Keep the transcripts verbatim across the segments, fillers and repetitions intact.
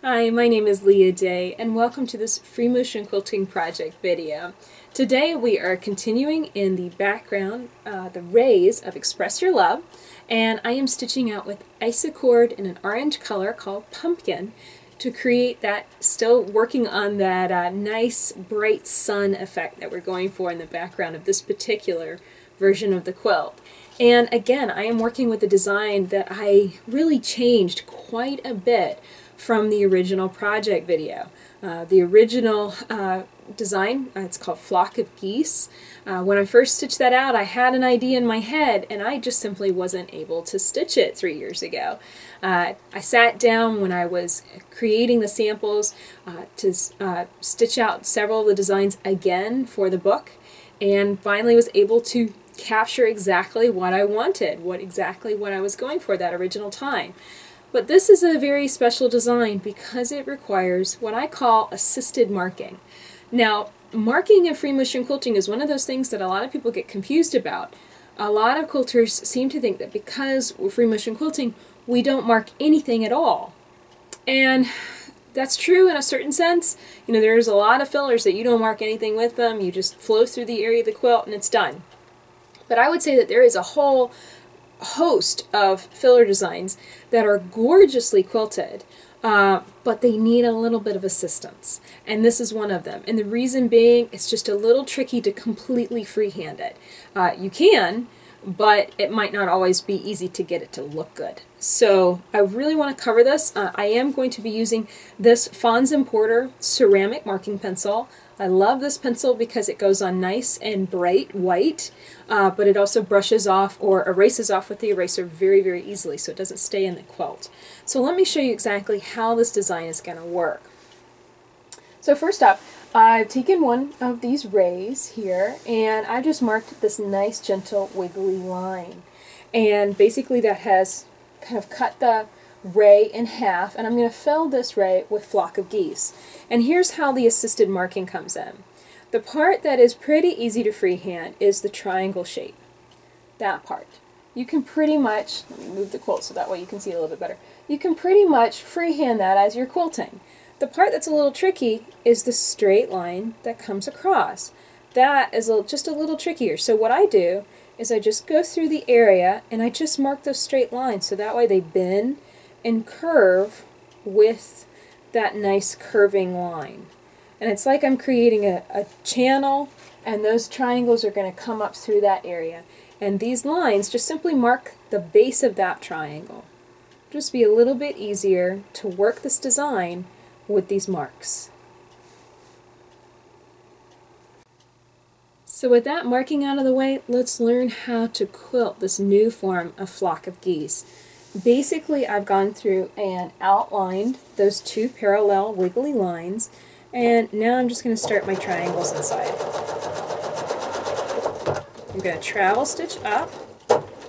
Hi, my name is Leah Day, and welcome to this Free Motion Quilting Project video. Today we are continuing in the background, uh, the rays of Express Your Love, and I am stitching out with Isacord in an orange color called Pumpkin to create that, still working on that uh, nice bright sun effect that we're going for in the background of this particular version of the quilt. And again, I am working with a design that I really changed quite a bit from the original project video. Uh, the original uh, design, uh, it's called Flock of Geese. Uh, when I first stitched that out, I had an idea in my head and I just simply wasn't able to stitch it three years ago. Uh, I sat down when I was creating the samples uh, to uh, stitch out several of the designs again for the book, and finally was able to capture exactly what I wanted, what exactly what I was going for that original time. But this is a very special design because it requires what I call assisted marking. Now, marking in free motion quilting is one of those things that a lot of people get confused about. A lot of quilters seem to think that because we're free motion quilting, we don't mark anything at all. And that's true in a certain sense. You know, there's a lot of fillers that you don't mark anything with them. You just flow through the area of the quilt and it's done. But I would say that there is a whole host of filler designs that are gorgeously quilted, uh, but they need a little bit of assistance, and this is one of them. And the reason being, it's just a little tricky to completely freehand it. Uh, you can, but it might not always be easy to get it to look good. So I really want to cover this. Uh, I am going to be using this Fons and Porter ceramic marking pencil. I love this pencil because it goes on nice and bright white, uh, but it also brushes off or erases off with the eraser very, very easily, so it doesn't stay in the quilt. So let me show you exactly how this design is going to work. So first up, I've taken one of these rays here, and I just marked this nice, gentle, wiggly line. And basically that has kind of cut the ray in half, and I'm going to fill this ray with Flock of Geese. And here's how the assisted marking comes in. The part that is pretty easy to freehand is the triangle shape. That part. You can pretty much, let me move the quilt so that way you can see it a little bit better. You can pretty much freehand that as you're quilting. The part that's a little tricky is the straight line that comes across. That is a, just a little trickier. So what I do is I just go through the area and I just mark those straight lines, so that way they bend and curve with that nice curving line. And it's like I'm creating a, a channel, and those triangles are going to come up through that area. And these lines just simply mark the base of that triangle. It'll just be a little bit easier to work this design with these marks. So with that marking out of the way, let's learn how to quilt this new form of Flock of Geese. Basically, I've gone through and outlined those two parallel wiggly lines, and now I'm just going to start my triangles inside. I'm going to travel stitch up,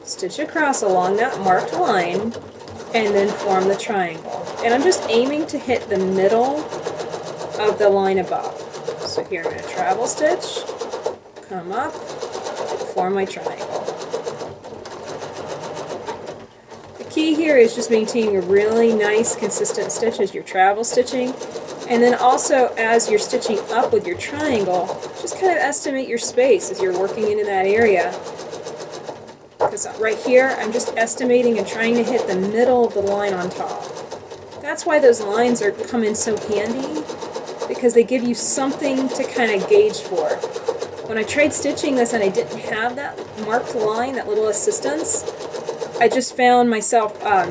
stitch across along that marked line, and then form the triangle. And I'm just aiming to hit the middle of the line above. So here I'm going to travel stitch, come up, form my triangle. Key here is just maintaining a really nice consistent stitch as you're travel stitching, and then also as you're stitching up with your triangle, just kind of estimate your space as you're working into that area, because right here I'm just estimating and trying to hit the middle of the line on top. That's why those lines are come in so handy, because they give you something to kind of gauge for. When I tried stitching this and I didn't have that marked line, that little assistance, I just found myself, um,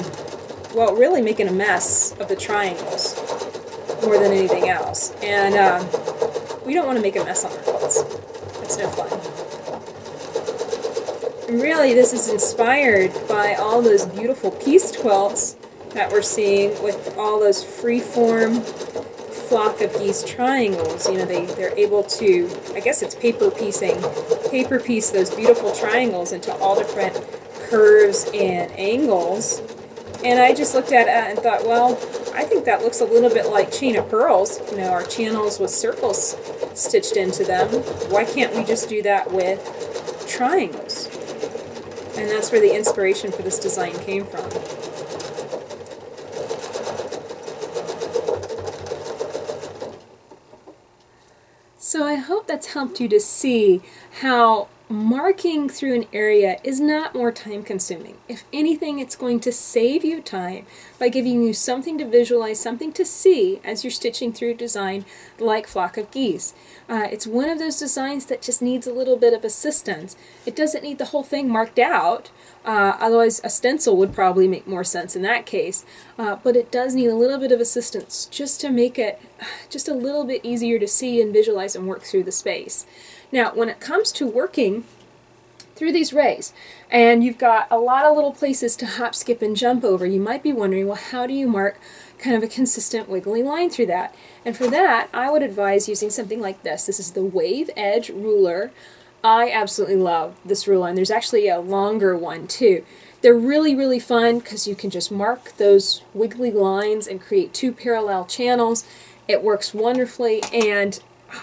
well, really making a mess of the triangles more than anything else. And um, we don't want to make a mess on our quilts. That's no fun. And really, this is inspired by all those beautiful pieced quilts that we're seeing with all those freeform Flock of Geese triangles. You know, they, they're able to, I guess it's paper piecing, paper piece those beautiful triangles into all different curves and angles. And I just looked at it and thought, well, I think that looks a little bit like chain of pearls, you know, our channels with circles stitched into them. Why can't we just do that with triangles? And that's where the inspiration for this design came from. So I hope that's helped you to see how marking through an area is not more time consuming. If anything, it's going to save you time by giving you something to visualize, something to see as you're stitching through design like Flock of Geese. Uh, it's one of those designs that just needs a little bit of assistance. It doesn't need the whole thing marked out, uh, otherwise a stencil would probably make more sense in that case, uh, but it does need a little bit of assistance just to make it just a little bit easier to see and visualize and work through the space. Now, when it comes to working through these rays, and you've got a lot of little places to hop, skip, and jump over, you might be wondering, well, how do you mark kind of a consistent wiggly line through that? And for that, I would advise using something like this. This is the Wave Edge Ruler. I absolutely love this ruler, and there's actually a longer one, too. They're really, really fun because you can just mark those wiggly lines and create two parallel channels. It works wonderfully, and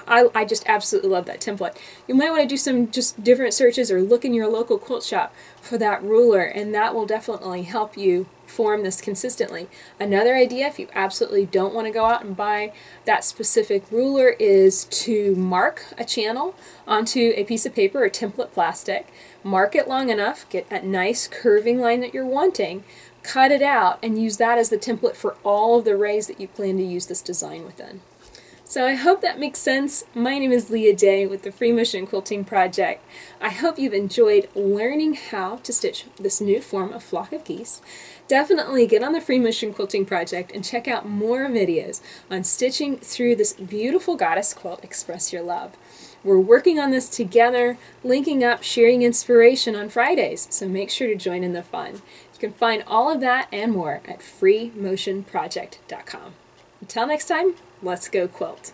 I, I just absolutely love that template. You might want to do some just different searches or look in your local quilt shop for that ruler, and that will definitely help you form this consistently. Another idea, if you absolutely don't want to go out and buy that specific ruler, is to mark a channel onto a piece of paper or template plastic, mark it long enough, get that nice curving line that you're wanting, cut it out, and use that as the template for all of the rays that you plan to use this design within. So I hope that makes sense. My name is Leah Day with the Free Motion Quilting Project. I hope you've enjoyed learning how to stitch this new form of Flock of Geese. Definitely get on the Free Motion Quilting Project and check out more videos on stitching through this beautiful goddess quilt, Express Your Love. We're working on this together, linking up, sharing inspiration on Fridays, so make sure to join in the fun. You can find all of that and more at free motion project dot com. Until next time, let's go quilt.